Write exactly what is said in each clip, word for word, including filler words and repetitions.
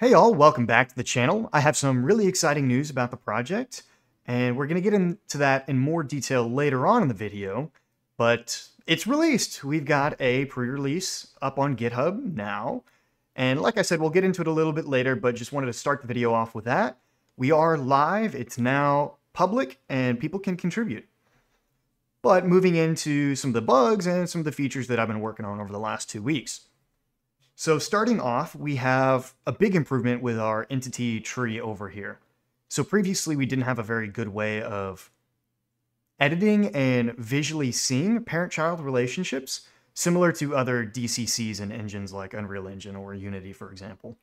Hey all, welcome back to the channel. I have some really exciting news about the project, and we're going to get into that in more detail later on in the video, but it's released. We've got a pre-release up on GitHub now, and like I said, we'll get into it a little bit later, but just wanted to start the video off with that. We are live, it's now public, and people can contribute. But moving into some of the bugs and some of the features that I've been working on over the last two weeks. So starting off, we have a big improvement with our entity tree over here. So previously we didn't have a very good way of editing and visually seeing parent-child relationships, similar to other D C Cs and engines like Unreal Engine or Unity, for example.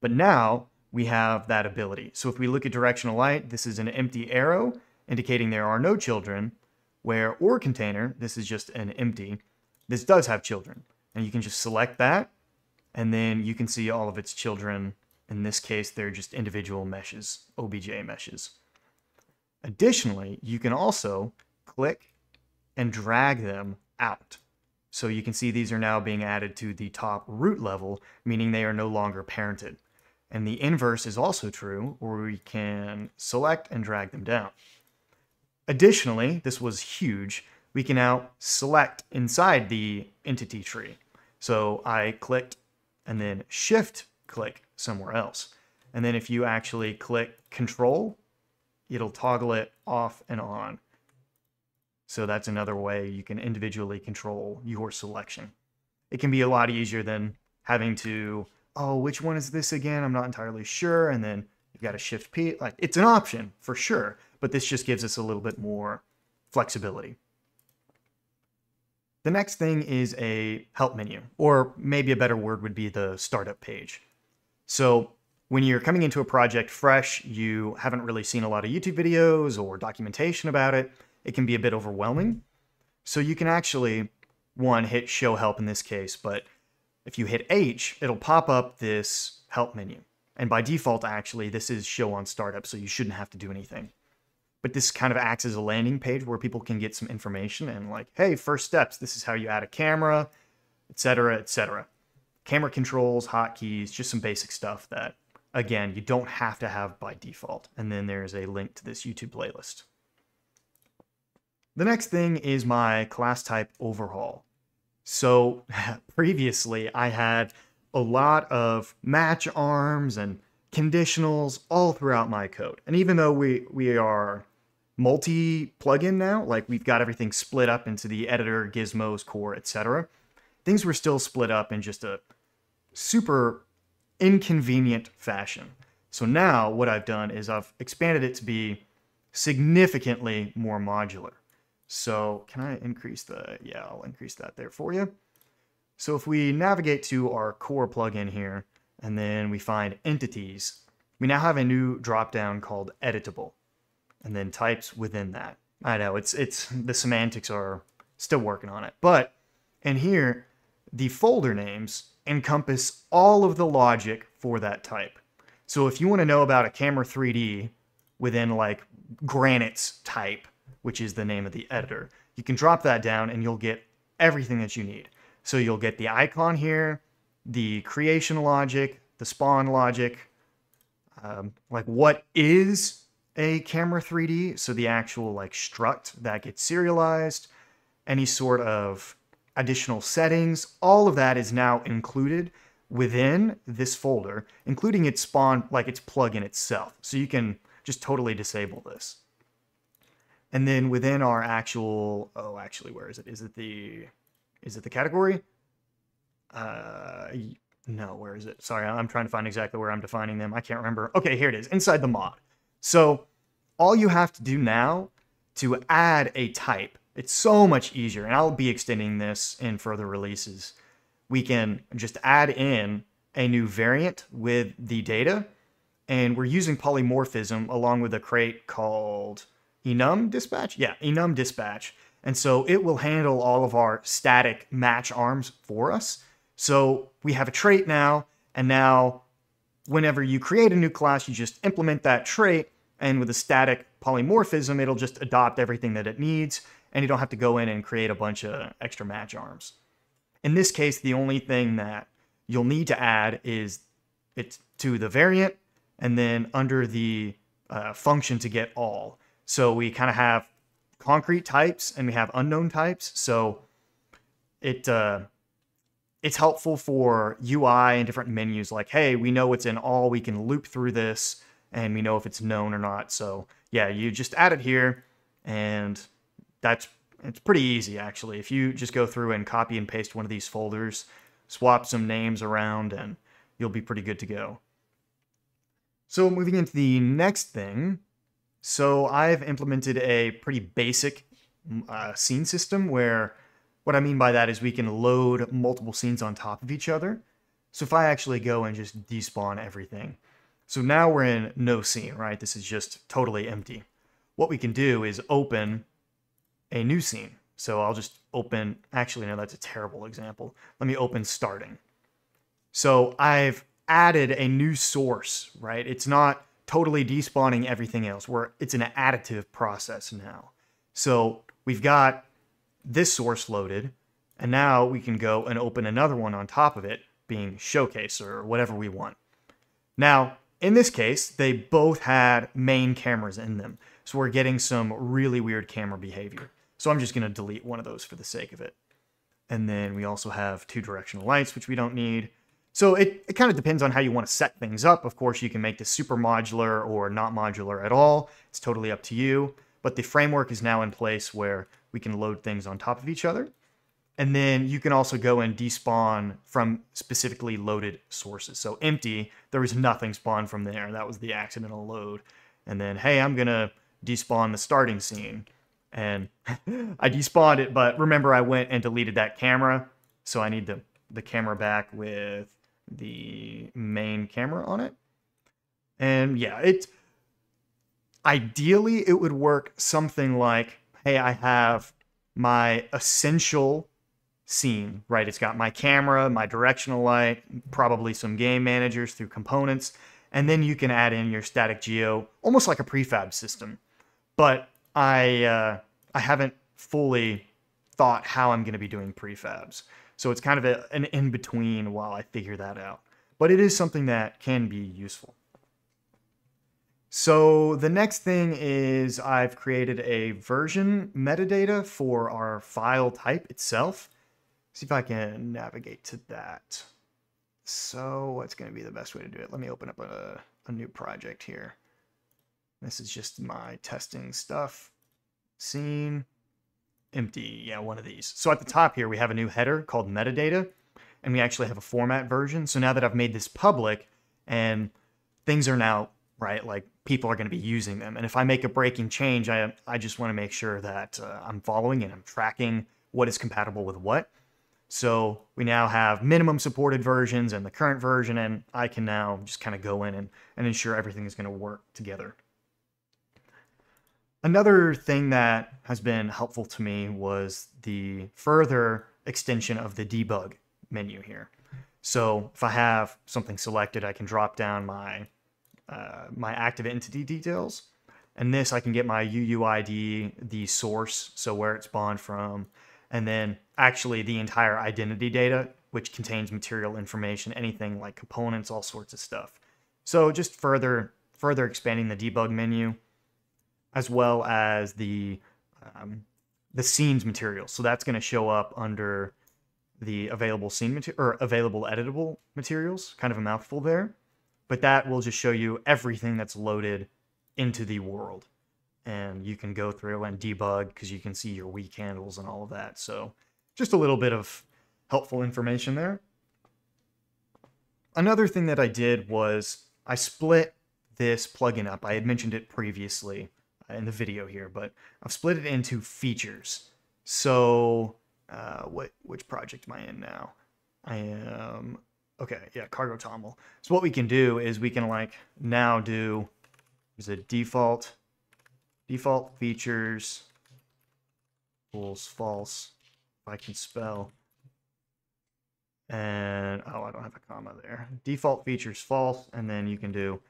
But now we have that ability. So if we look at directional light, this is an empty arrow indicating there are no children, where or container, this is just an empty. This does have children, and you can just select that. And then you can see all of its children. In this case, they're just individual meshes, O B J meshes. Additionally, you can also click and drag them out. So you can see these are now being added to the top root level, meaning they are no longer parented. And the inverse is also true, where we can select and drag them down. Additionally, this was huge, we can now select inside the entity tree. So I clicked and then shift click somewhere else. And then if you actually click control, it'll toggle it off and on. So that's another way you can individually control your selection. It can be a lot easier than having to, oh, which one is this again? I'm not entirely sure. And then you've got to Shift-P. Like, it's an option for sure, but this just gives us a little bit more flexibility. The next thing is a help menu, or maybe a better word would be the startup page. So when you're coming into a project fresh, you haven't really seen a lot of YouTube videos or documentation about it. It can be a bit overwhelming. So you can actually, one, hit show help in this case, but if you hit H, it'll pop up this help menu. And by default, actually, this is show on startup, so you shouldn't have to do anything. But this kind of acts as a landing page where people can get some information and like, hey, first steps, this is how you add a camera, et cetera, et cetera. Camera controls, hotkeys, just some basic stuff that, again, you don't have to have by default. And then there's a link to this YouTube playlist. The next thing is my class type overhaul. So previously I had a lot of match arms and conditionals all throughout my code. And even though we, we are multi-plugin now, like we've got everything split up into the editor, gizmos, core, et cetera, things were still split up in just a super inconvenient fashion. So now what I've done is I've expanded it to be significantly more modular. So can I increase the, yeah, I'll increase that there for you. So if we navigate to our core plugin here, and then we find entities, we now have a new dropdown called editable, and then types within that. I know it's, it's the semantics are still working on it, but in here, the folder names encompass all of the logic for that type. So if you want to know about a camera three D within like Granite's type, which is the name of the editor, you can drop that down and you'll get everything that you need. So you'll get the icon here, the creation logic, the spawn logic, um, like what is a camera three D, so the actual like struct that gets serialized, any sort of additional settings, all of that is now included within this folder, including its spawn, like its plugin itself. So you can just totally disable this. And then within our actual, oh, actually, where is it? Is it the, is it the category? Uh, no, where is it? Sorry, I'm trying to find exactly where I'm defining them. I can't remember. Okay, here it is, inside the mod. So all you have to do now to add a type, it's so much easier, and I'll be extending this in further releases. We can just add in a new variant with the data, and we're using polymorphism along with a crate called enum dispatch? Yeah, enum dispatch. And so it will handle all of our static match arms for us. So we have a trait now, and now whenever you create a new class, you just implement that trait, and with a static polymorphism, it'll just adopt everything that it needs, and you don't have to go in and create a bunch of extra match arms. In this case, the only thing that you'll need to add is it to the variant, and then under the uh, function to get all. So we kind of have concrete types and we have unknown types. So it uh, it's helpful for U I and different menus, like, hey, we know it's in all, we can loop through this and we know if it's known or not. So yeah, you just add it here, and that's, it's pretty easy actually. If you just go through and copy and paste one of these folders, swap some names around, and you'll be pretty good to go. So moving into the next thing. So I've implemented a pretty basic uh, scene system, where what I mean by that is we can load multiple scenes on top of each other. So if I actually go and just despawn everything. So now we're in no scene, right? This is just totally empty. What we can do is open a new scene. So I'll just open, actually, no, that's a terrible example. Let me open starting. So I've added a new source, right? It's not totally despawning everything else, where it's an additive process now. So we've got this source loaded, and now we can go and open another one on top of it, being showcase or whatever we want. Now, in this case, they both had main cameras in them. So we're getting some really weird camera behavior. So I'm just going to delete one of those for the sake of it. And then we also have two directional lights, which we don't need. So it, it kind of depends on how you want to set things up. Of course, you can make this super modular or not modular at all. It's totally up to you. But the framework is now in place where we can load things on top of each other. And then you can also go and despawn from specifically loaded sources. So empty, there was nothing spawned from there. That was the accidental load. And then, hey, I'm going to despawn the starting scene. And I despawned it, but remember I went and deleted that camera. So I need the, the camera back with the main camera on it. And yeah, it ideally it would work something like, hey, I have my essential scene, right? It's got my camera, my directional light, probably some game managers through components. And then you can add in your static geo, almost like a prefab system. But I, uh, I haven't fully thought how I'm going to be doing prefabs. So it's kind of a, an in-between while I figure that out. But it is something that can be useful. So the next thing is I've created a version metadata for our file type itself. See if I can navigate to that. So what's going to be the best way to do it? Let me open up a, a new project here. This is just my testing stuff. Scene, empty, yeah, one of these. So at the top here, we have a new header called metadata, and we actually have a format version. So now that I've made this public, and things are now, right, like people are going to be using them. And if I make a breaking change, I, I just want to make sure that uh, I'm following and I'm tracking what is compatible with what. So we now have minimum supported versions and the current version, and I can now just kind of go in and, and ensure everything is going to work together. Another thing that has been helpful to me was the further extension of the debug menu here. So if I have something selected, I can drop down my uh, my active entity details, and this I can get my U U I D, the source, so where it's spawned from, and then actually the entire identity data, which contains material information, anything like components, all sorts of stuff. So just further further expanding the debug menu, as well as the um, the scenes material. So that's going to show up under the available scene material or available editable materials, kind of a mouthful there, but that will just show you everything that's loaded into the world. And you can go through and debug because you can see your weak handles and all of that. So just a little bit of helpful information there. Another thing that I did was I split this plugin up. I had mentioned it previously in the video here, but I've split it into features. So uh, what which project am I in now? I am, okay, yeah, Cargo Toml. So what we can do is we can like now do, there's a default, default features, equals false, if I can spell. And, oh, I don't have a comma there. Default features false, and then you can do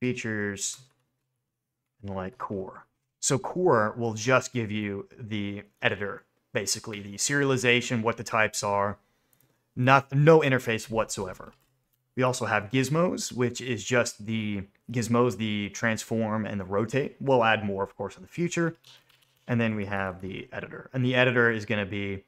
features and like core. So core will just give you the editor, basically the serialization, what the types are, not no interface whatsoever. We also have gizmos, which is just the gizmos, the transform and the rotate. We'll add more, of course, in the future. And then we have the editor. And the editor is going to be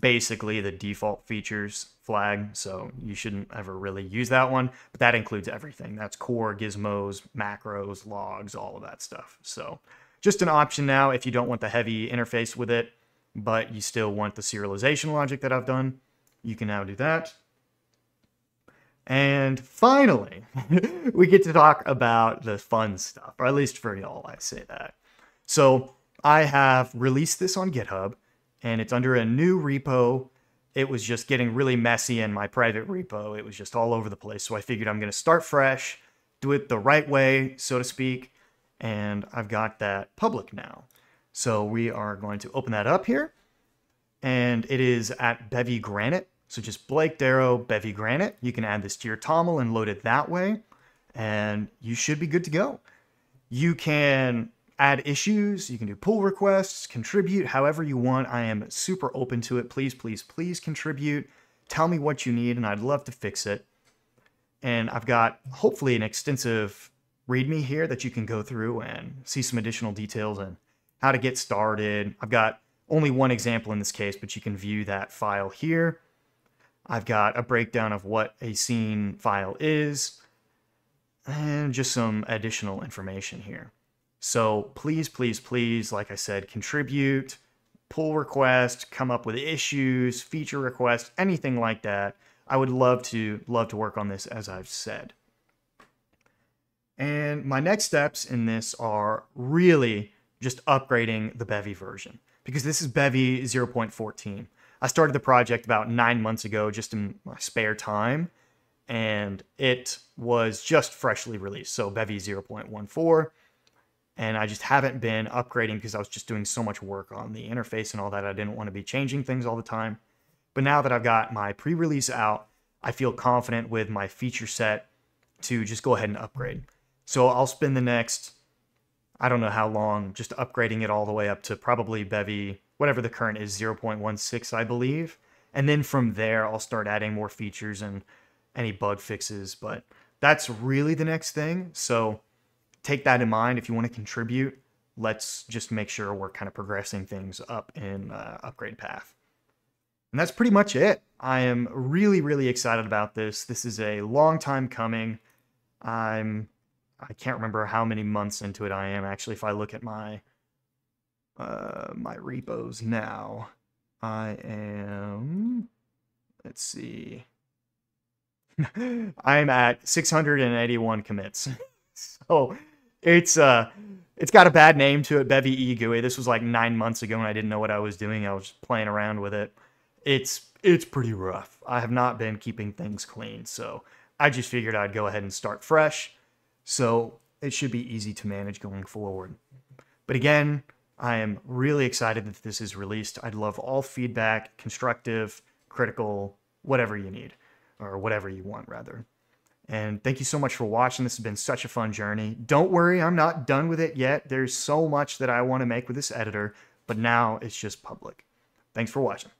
basically the default features flag, so you shouldn't ever really use that one. But that includes everything. That's core, gizmos, macros, logs, all of that stuff. So just an option now if you don't want the heavy interface with it, but you still want the serialization logic that I've done. You can now do that. And finally, we get to talk about the fun stuff, or at least for y'all, I say that. So I have released this on GitHub, and it's under a new repo. It was just getting really messy in my private repo. It was just all over the place. So I figured I'm going to start fresh, do it the right way, so to speak. And I've got that public now. So we are going to open that up here. And it is at Bevy Granite. So just Blake Darrow, Bevy Granite. You can add this to your toml and load it that way. And you should be good to go. You can add issues, you can do pull requests, contribute however you want. I am super open to it. Please, please, please contribute. Tell me what you need, and I'd love to fix it. And I've got hopefully an extensive README here that you can go through and see some additional details and how to get started. I've got only one example in this case, but you can view that file here. I've got a breakdown of what a scene file is and just some additional information here. So please, please, please, like I said, contribute, pull requests, come up with issues, feature requests, anything like that. I would love to, love to work on this, as I've said. And my next steps in this are really just upgrading the Bevy version, because this is Bevy zero point fourteen. I started the project about nine months ago, just in my spare time, and it was just freshly released. So Bevy zero point fourteen. And I just haven't been upgrading because I was just doing so much work on the interface and all that. I didn't want to be changing things all the time. But now that I've got my pre-release out, I feel confident with my feature set to just go ahead and upgrade. So I'll spend the next, I don't know how long, just upgrading it all the way up to probably Bevy, whatever the current is, zero point one six, I believe. And then from there, I'll start adding more features and any bug fixes. But that's really the next thing. So take that in mind. If you want to contribute, let's just make sure we're kind of progressing things up in uh, upgrade path. And that's pretty much it. I am really, really excited about this. This is a long time coming. I'm, I can't remember how many months into it I am. Actually, if I look at my, uh, my repos now, I am, let's see, I'm at six hundred eighty-one commits. So it's uh it's got a bad name to it, Bevy Egui. This was like nine months ago and I didn't know what I was doing. I was just playing around with it. It's it's pretty rough. I have not been keeping things clean, so I just figured I'd go ahead and start fresh. So it should be easy to manage going forward. But again, I am really excited that this is released. I'd love all feedback, constructive, critical, whatever you need, or whatever you want rather. And thank you so much for watching. This has been such a fun journey. Don't worry, I'm not done with it yet. There's so much that I want to make with this editor, but now it's just public. Thanks for watching.